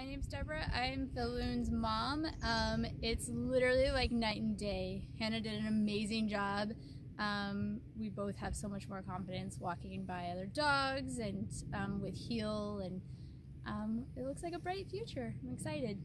My name's Deborah. I'm Phil Loon's mom. It's literally like night and day. Hannah did an amazing job. We both have so much more confidence walking by other dogs and with heel, and it looks like a bright future. I'm excited.